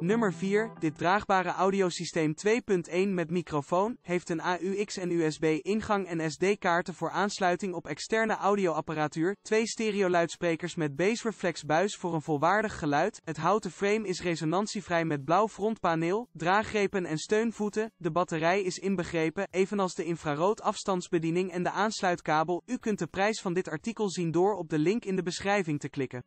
Nummer 4. Dit draagbare audiosysteem 2.1 met microfoon heeft een AUX en USB-ingang en SD-kaarten voor aansluiting op externe audioapparatuur, 2 stereoluidsprekers met bassreflexbuis voor een volwaardig geluid, het houten frame is resonantievrij met blauw frontpaneel, draaggrepen en steunvoeten, de batterij is inbegrepen, evenals de infrarood afstandsbediening en de aansluitkabel. U kunt de prijs van dit artikel zien door op de link in de beschrijving te klikken.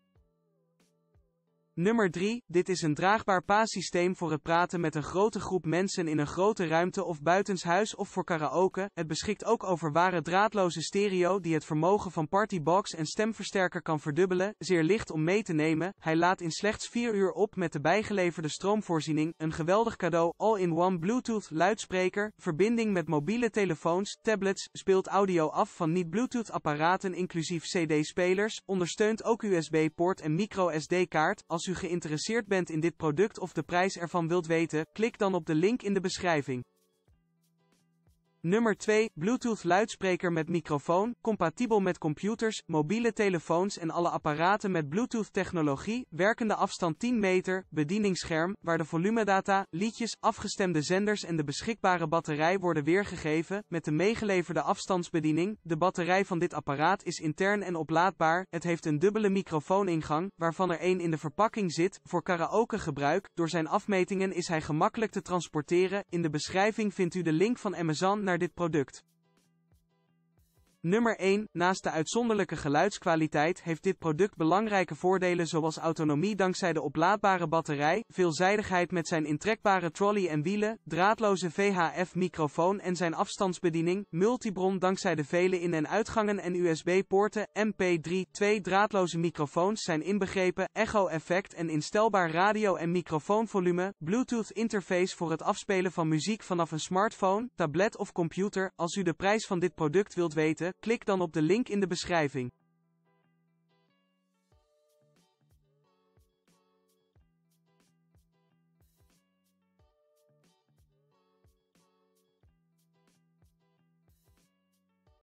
Nummer 3. Dit is een draagbaar PA-systeem voor het praten met een grote groep mensen in een grote ruimte of buitenshuis of voor karaoke. Het beschikt ook over ware draadloze stereo die het vermogen van partybox en stemversterker kan verdubbelen, zeer licht om mee te nemen. Hij laadt in slechts 4 uur op met de bijgeleverde stroomvoorziening, een geweldig cadeau, all-in-one Bluetooth luidspreker, verbinding met mobiele telefoons, tablets, speelt audio af van niet-Bluetooth apparaten inclusief CD-spelers, ondersteunt ook USB-poort en micro-SD-kaart. Als u geïnteresseerd bent in dit product of de prijs ervan wilt weten, klik dan op de link in de beschrijving. Nummer 2. Bluetooth luidspreker met microfoon, compatibel met computers, mobiele telefoons en alle apparaten met Bluetooth technologie, werkende afstand 10 meter, bedieningsscherm, waar de volumedata, liedjes, afgestemde zenders en de beschikbare batterij worden weergegeven, met de meegeleverde afstandsbediening. De batterij van dit apparaat is intern en oplaadbaar, het heeft een dubbele microfooningang, waarvan er één in de verpakking zit, voor karaoke gebruik. Door zijn afmetingen is hij gemakkelijk te transporteren. In de beschrijving vindt u de link van Amazon naar dit product. Nummer 1. Naast de uitzonderlijke geluidskwaliteit heeft dit product belangrijke voordelen zoals autonomie dankzij de oplaadbare batterij, veelzijdigheid met zijn intrekbare trolley en wielen, draadloze VHF-microfoon en zijn afstandsbediening, multibron dankzij de vele in- en uitgangen en USB-poorten, MP3, 2 draadloze microfoons zijn inbegrepen, echo-effect en instelbaar radio- en microfoonvolume, Bluetooth-interface voor het afspelen van muziek vanaf een smartphone, tablet of computer. Als u de prijs van dit product wilt weten, klik dan op de link in de beschrijving.